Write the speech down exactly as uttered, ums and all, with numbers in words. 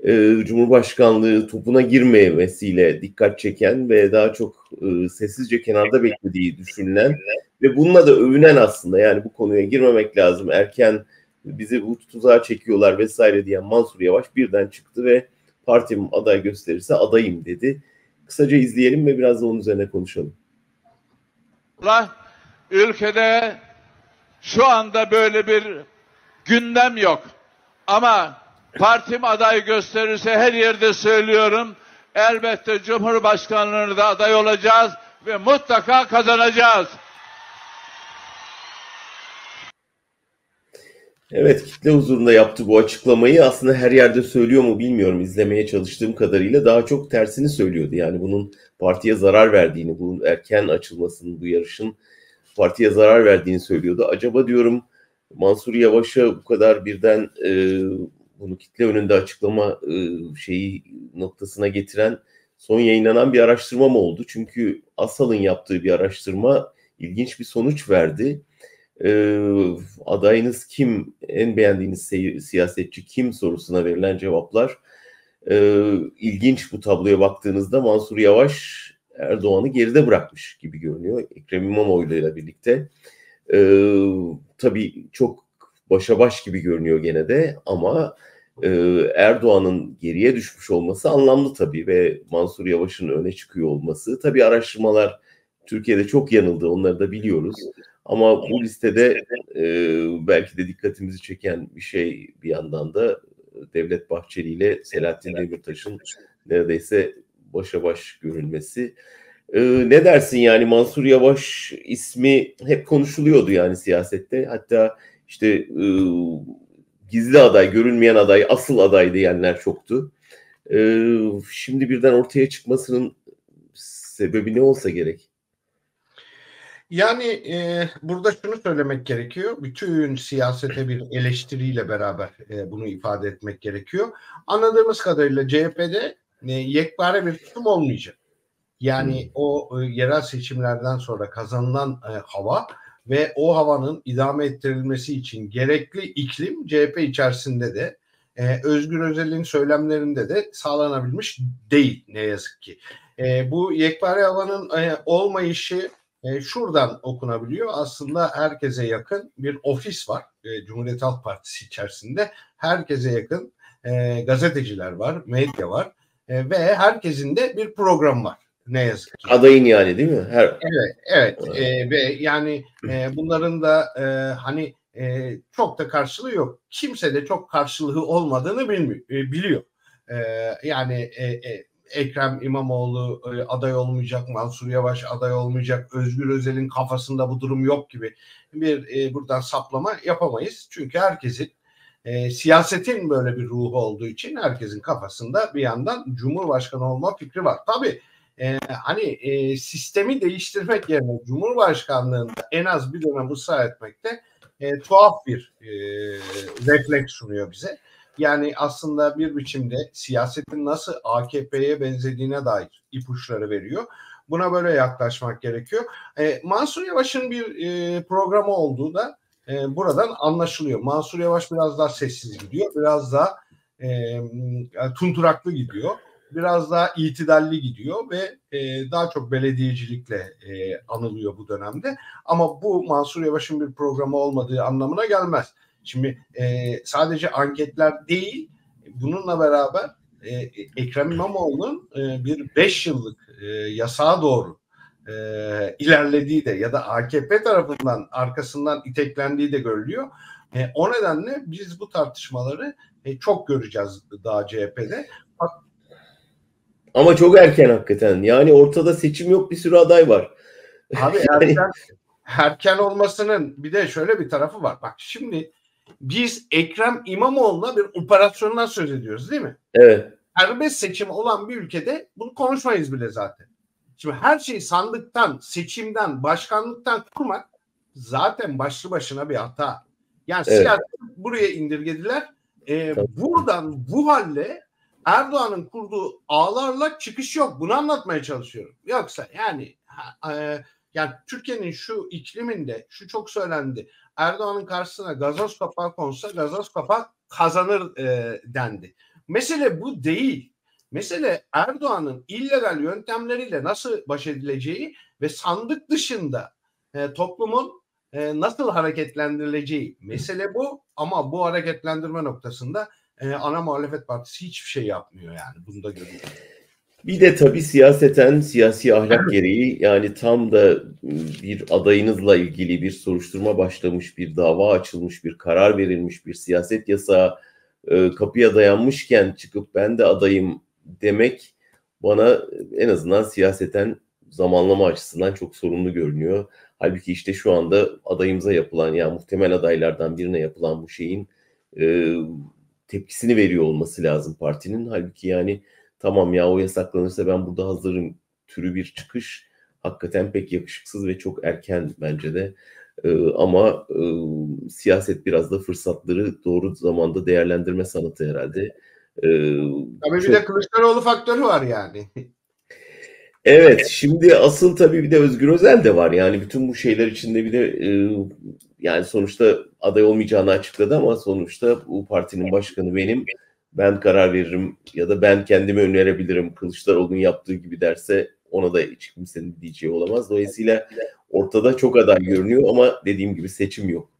e, Cumhurbaşkanlığı topuna girmemesiyle dikkat çeken ve daha çok e, sessizce kenarda beklediği düşünülen ve bununla da övünen aslında, yani bu konuya girmemek lazım, erken bizi bu tuzağa çekiyorlar vesaire diyen Mansur Yavaş birden çıktı ve partim aday gösterirse adayım dedi. Kısaca izleyelim ve biraz da onun üzerine konuşalım. Ülkede şu anda böyle bir gündem yok. Ama partim aday gösterirse her yerde söylüyorum, elbette Cumhurbaşkanlığına da aday olacağız ve mutlaka kazanacağız. Evet, kitle huzurunda yaptı bu açıklamayı. Aslında her yerde söylüyor mu bilmiyorum. İzlemeye çalıştığım kadarıyla daha çok tersini söylüyordu. Yani bunun partiye zarar verdiğini, bunun erken açılmasının, bu yarışın partiye zarar verdiğini söylüyordu. Acaba diyorum Mansur Yavaş'a bu kadar birden e, bunu kitle önünde açıklama e, şeyi noktasına getiren son yayınlanan bir araştırma mı oldu? Çünkü Asal'ın yaptığı bir araştırma ilginç bir sonuç verdi. E, adayınız kim, en beğendiğiniz siyasetçi kim sorusuna verilen cevaplar e, ilginç. Bu tabloya baktığınızda Mansur Yavaş Erdoğan'ı geride bırakmış gibi görünüyor, Ekrem İmamoğlu ile birlikte. E, tabii çok başa baş gibi görünüyor gene de, ama e, Erdoğan'ın geriye düşmüş olması anlamlı tabii ve Mansur Yavaş'ın öne çıkıyor olması. Tabii araştırmalar Türkiye'de çok yanıldı, onları da biliyoruz. Ama bu listede e, belki de dikkatimizi çeken bir şey bir yandan da Devlet Bahçeli ile Selahattin Demirtaş'ın neredeyse başa baş görülmesi. Ee, ne dersin, yani Mansur Yavaş ismi hep konuşuluyordu yani siyasette. Hatta işte e, gizli aday, görünmeyen aday, asıl aday diyenler çoktu. E, şimdi birden ortaya çıkmasının sebebi ne olsa gerek? Yani e, burada şunu söylemek gerekiyor. Bütün siyasete bir eleştiriyle beraber e, bunu ifade etmek gerekiyor. Anladığımız kadarıyla C H P'de yekpare bir tutum olmayacak. Yani o e, yerel seçimlerden sonra kazanılan e, hava ve o havanın idame ettirilmesi için gerekli iklim C H P içerisinde de e, Özgür Özel'in söylemlerinde de sağlanabilmiş değil ne yazık ki. E, bu yekpare havanın e, olmayışı e, şuradan okunabiliyor. Aslında herkese yakın bir ofis var. E, Cumhuriyet Halk Partisi içerisinde herkese yakın e, gazeteciler var, medya var. Ve herkesin de bir program var ne yazık ki. Adayın yani, değil mi? Her... Evet, evet. E, ve yani e, bunların da e, hani e, çok da karşılığı yok. Kimse de çok karşılığı olmadığını bilmiyor, e, biliyor. E, yani e, e, Ekrem İmamoğlu e, aday olmayacak, Mansur Yavaş aday olmayacak, Özgür Özel'in kafasında bu durum yok gibi bir e, buradan saplama yapamayız. Çünkü herkesin E, siyasetin böyle bir ruhu olduğu için herkesin kafasında bir yandan Cumhurbaşkanı olma fikri var. Tabii e, hani e, sistemi değiştirmek yerine Cumhurbaşkanlığında en az bir dönem ısrar etmekte e, tuhaf bir e, refleks sunuyor bize. Yani aslında bir biçimde siyasetin nasıl A K P'ye benzediğine dair ipuçları veriyor. Buna böyle yaklaşmak gerekiyor. E, Mansur Yavaş'ın bir e, programı olduğu da E, buradan anlaşılıyor. Mansur Yavaş biraz daha sessiz gidiyor. Biraz daha e, tunturaklı gidiyor. Biraz daha itidalli gidiyor ve e, daha çok belediyecilikle e, anılıyor bu dönemde. Ama bu Mansur Yavaş'ın bir programı olmadığı anlamına gelmez. Şimdi e, sadece anketler değil, bununla beraber e, Ekrem İmamoğlu'nun e, bir beş yıllık e, yasağa doğru E, ilerlediği de ya da A K P tarafından arkasından iteklendiği de görülüyor. E, o nedenle biz bu tartışmaları e, çok göreceğiz daha C H P'de. Ama çok erken hakikaten. Yani ortada seçim yok, bir sürü aday var. Abi yani... erken, erken olmasının bir de şöyle bir tarafı var. Bak şimdi biz Ekrem İmamoğlu'na bir operasyondan söz ediyoruz, değil mi? Evet. Serbest seçim olan bir ülkede bunu konuşmayız bile zaten. Şimdi her şeyi sandıktan, seçimden, başkanlıktan kurmak zaten başlı başına bir hata. Yani evet. Siyaset buraya indirgediler. Ee, buradan bu halle Erdoğan'ın kurduğu ağlarla çıkış yok. Bunu anlatmaya çalışıyorum. Yoksa yani e, yani Türkiye'nin şu ikliminde şu çok söylendi. Erdoğan'ın karşısına gazoz kapağı konsa gazoz kapağı kazanır e, dendi. Mesele bu değil. Mesele Erdoğan'ın illegal yöntemleriyle nasıl baş edileceği ve sandık dışında e, toplumun e, nasıl hareketlendirileceği. Mesele bu, ama bu hareketlendirme noktasında e, ana muhalefet partisi hiçbir şey yapmıyor yani. Bunu da görüyoruz. Bir de tabii siyaseten, siyasi ahlak gereği yani tam da bir adayınızla ilgili bir soruşturma başlamış, bir dava açılmış, bir karar verilmiş, bir siyaset yasağı e, kapıya dayanmışken çıkıp ben de adayım demek bana en azından siyaseten zamanlama açısından çok sorumlu görünüyor. Halbuki işte şu anda adayımıza yapılan, ya muhtemel adaylardan birine yapılan bu şeyin e, tepkisini veriyor olması lazım partinin. Halbuki yani tamam ya o yasaklanırsa ben burada hazırım türü bir çıkış hakikaten pek yakışıksız ve çok erken bence de. Ee, ama e, siyaset biraz da fırsatları doğru zamanda değerlendirme sanatı herhalde. Ee, tabii çok... bir de Kılıçdaroğlu faktörü var yani. Evet, şimdi asıl tabii bir de Özgür Özel de var. Yani bütün bu şeyler içinde bir de e, yani sonuçta aday olmayacağını açıkladı ama sonuçta bu partinin başkanı benim. Ben karar veririm ya da ben kendimi önerebilirim. Kılıçdaroğlu'nun yaptığı gibi derse ona da hiç kimsenin diyeceği olamaz. Dolayısıyla ortada çok aday görünüyor ama dediğim gibi seçim yok.